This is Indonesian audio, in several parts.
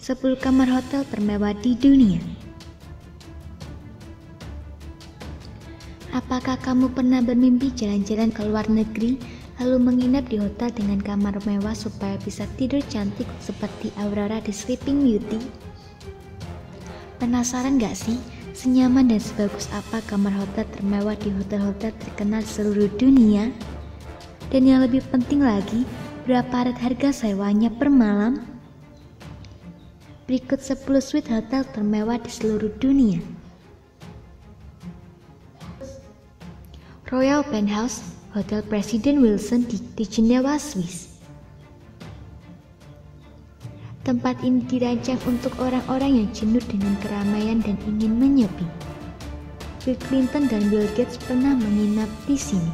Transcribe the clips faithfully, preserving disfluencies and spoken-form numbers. sepuluh kamar hotel termewah di dunia. Apakah kamu pernah bermimpi jalan-jalan ke luar negeri, lalu menginap di hotel dengan kamar mewah supaya bisa tidur cantik seperti Aurora di Sleeping Beauty? Penasaran gak sih, senyaman dan sebagus apa kamar hotel termewah di hotel-hotel terkenal seluruh dunia? Dan yang lebih penting lagi, berapa rate harga sewanya per malam? Berikut sepuluh suite hotel termewah di seluruh dunia. Royal Penthouse Hotel President Wilson di, di Jenewa, Swiss. Tempat ini dirancang untuk orang-orang yang jenuh dengan keramaian dan ingin menyepi. Bill Clinton dan Bill Gates pernah menginap di sini.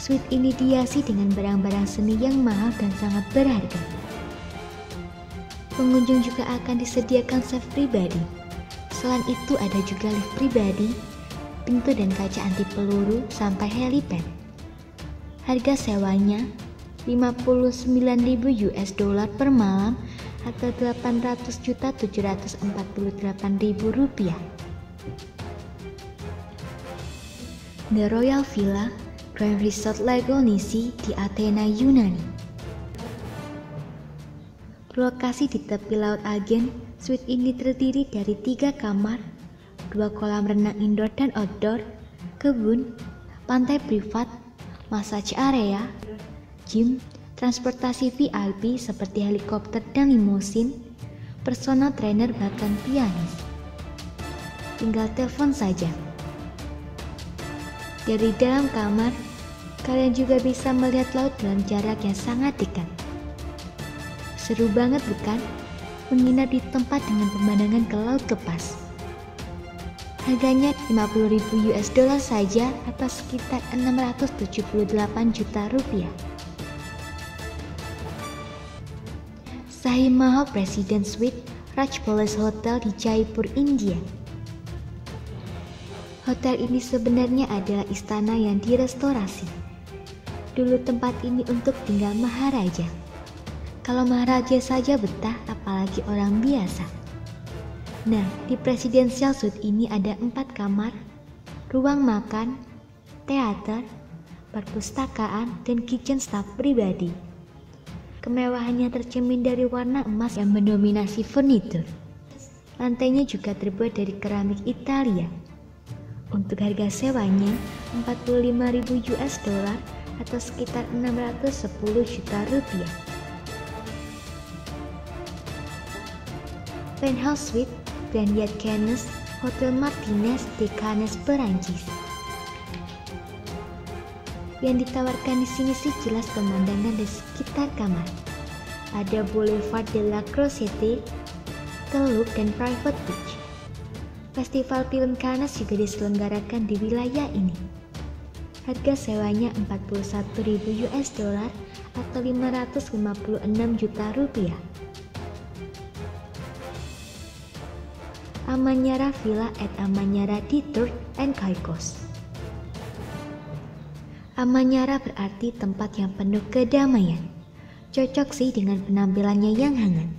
Suite ini dihiasi dengan barang-barang seni yang mahal dan sangat berharga. Pengunjung juga akan disediakan chef pribadi. Selain itu ada juga lift pribadi, pintu dan kaca anti peluru sampai helipad. Harga sewanya lima puluh sembilan ribu U S D per malam atau delapan ratus juta tujuh ratus empat puluh delapan ribu rupiah. The Royal Villa Grand Resort Lego Nisi di Athena, Yunani. Lokasi di tepi laut Aegean, suite ini terdiri dari tiga kamar, dua kolam renang indoor dan outdoor, kebun, pantai privat, massage area, gym, transportasi V I P seperti helikopter dan limusin, personal trainer bahkan pianis. Tinggal telepon saja. Dari dalam kamar, kalian juga bisa melihat laut dalam jarak yang sangat dekat. Seru banget bukan? Menginap di tempat dengan pemandangan ke laut lepas. Harganya lima puluh ribu U S D saja atau sekitar enam ratus tujuh puluh delapan juta rupiah. Shahi Mahal President Suite Rajpalas Hotel di Jaipur, India. Hotel ini sebenarnya adalah istana yang direstorasi. Dulu tempat ini untuk tinggal maharaja. Kalau maharaja saja betah, apalagi orang biasa. Nah, di presidential suite ini ada empat kamar, ruang makan, teater, perpustakaan, dan kitchen staff pribadi. Kemewahannya tercermin dari warna emas yang mendominasi furnitur. Lantainya juga terbuat dari keramik Italia. Untuk harga sewanya empat puluh lima ribu U S D atau sekitar enam ratus sepuluh juta rupiah. Penthouse Suite Grand Hyatt Cannes Hotel Martinez di Cannes, Perancis. Yang ditawarkan di sini sih jelas pemandangan di sekitar kamar. Ada Boulevard de la Croisette, teluk dan private beach. Festival film Cannes juga diselenggarakan di wilayah ini. Harga sewanya empat puluh satu ribu U S D atau lima ratus lima puluh enam juta rupiah. Amanyara Villa at Amanyara di Turk and Caicos. Amanyara berarti tempat yang penuh kedamaian. Cocok sih dengan penampilannya yang hangat.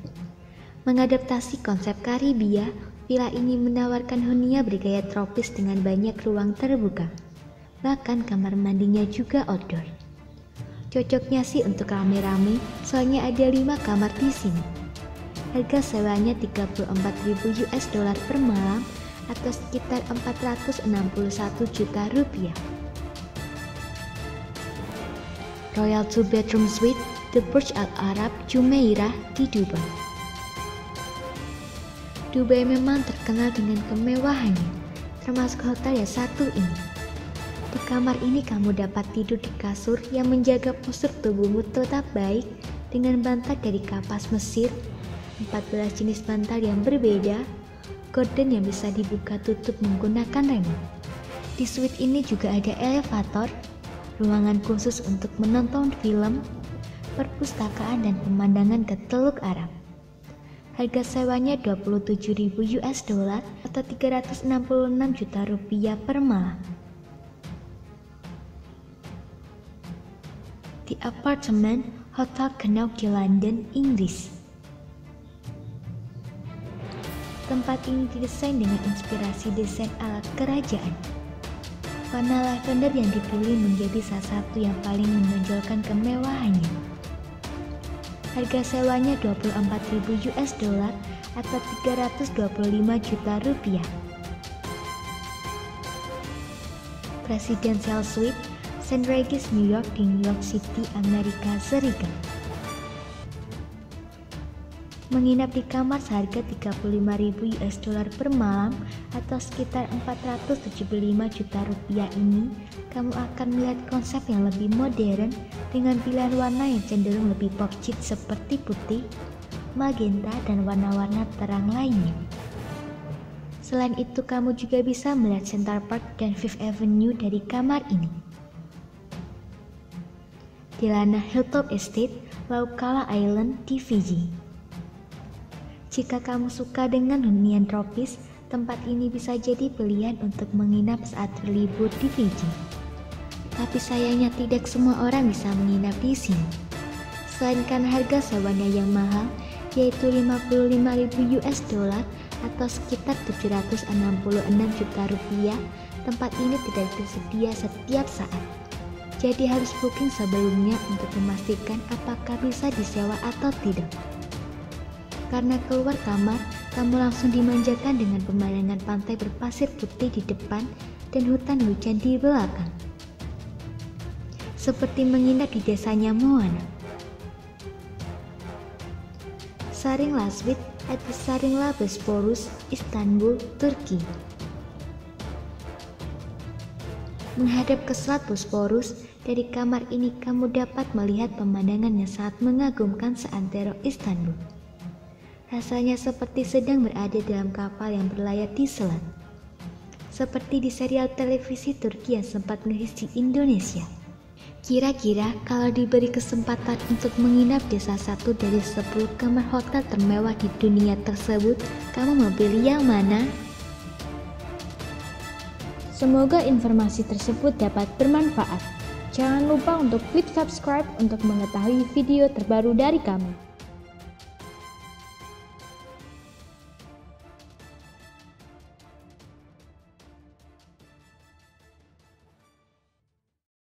Mengadaptasi konsep Karibia, villa ini menawarkan hunian bergaya tropis dengan banyak ruang terbuka. Bahkan kamar mandinya juga outdoor. Cocoknya sih untuk rame-rame, soalnya ada lima kamar di sini. Harga sewanya tiga puluh empat ribu U S D per malam atau sekitar empat ratus enam puluh satu juta rupiah. Royal Two Bedroom Suite The Burj Al Arab Jumeirah di Dubai. Dubai memang terkenal dengan kemewahannya, termasuk hotel yang satu ini. Di kamar ini kamu dapat tidur di kasur yang menjaga postur tubuhmu tetap baik dengan bantal dari kapas Mesir, empat belas jenis bantal yang berbeda, gorden yang bisa dibuka tutup menggunakan remote. Di suite ini juga ada elevator, ruangan khusus untuk menonton film, perpustakaan dan pemandangan ke Teluk Arab. Harga sewanya dua puluh tujuh ribu U S D atau tiga ratus enam puluh enam juta rupiah per malam. Di apartemen Hotel Cannes di London, Inggris. Tempat ini didesain dengan inspirasi desain ala kerajaan. Warna lavender yang dipilih menjadi salah satu yang paling menonjolkan kemewahannya. Harga sewanya dua puluh empat ribu U S D atau tiga ratus dua puluh lima juta rupiah. Presidential Suite, Saint Regis, New York di New York City, Amerika Serikat. Menginap di kamar seharga tiga puluh lima ribu U S D per malam atau sekitar empat ratus tujuh puluh lima juta rupiah ini, kamu akan melihat konsep yang lebih modern dengan pilihan warna yang cenderung lebih pop chic seperti putih, magenta, dan warna-warna terang lainnya. Selain itu, kamu juga bisa melihat Central Park dan Fifth Avenue dari kamar ini. Di Lana Hilltop Estate, Laucala Island di Fiji. Jika kamu suka dengan hunian tropis, tempat ini bisa jadi pilihan untuk menginap saat berlibur di Fiji. Tapi sayangnya tidak semua orang bisa menginap di sini. Selain karena harga sewanya yang mahal, yaitu lima puluh lima ribu U S D atau sekitar tujuh ratus enam puluh enam juta rupiah, tempat ini tidak tersedia setiap saat. Jadi harus booking sebelumnya untuk memastikan apakah bisa disewa atau tidak. Karena keluar kamar, kamu langsung dimanjakan dengan pemandangan pantai berpasir putih di depan dan hutan hujan di belakang. Seperti menginap di desanya Moana. Saring Lasvit atau Lasvit Bosphorus, Istanbul, Turki. Menghadap ke Selat Bosphorus, dari kamar ini kamu dapat melihat pemandangan yang sangat mengagumkan seantero Istanbul. Rasanya seperti sedang berada dalam kapal yang berlayar di selat. Seperti di serial televisi Turki yang sempat ngehits di Indonesia. Kira-kira kalau diberi kesempatan untuk menginap di salah satu dari sepuluh kamar hotel termewah di dunia tersebut, kamu memilih yang mana? Semoga informasi tersebut dapat bermanfaat. Jangan lupa untuk klik subscribe untuk mengetahui video terbaru dari kami.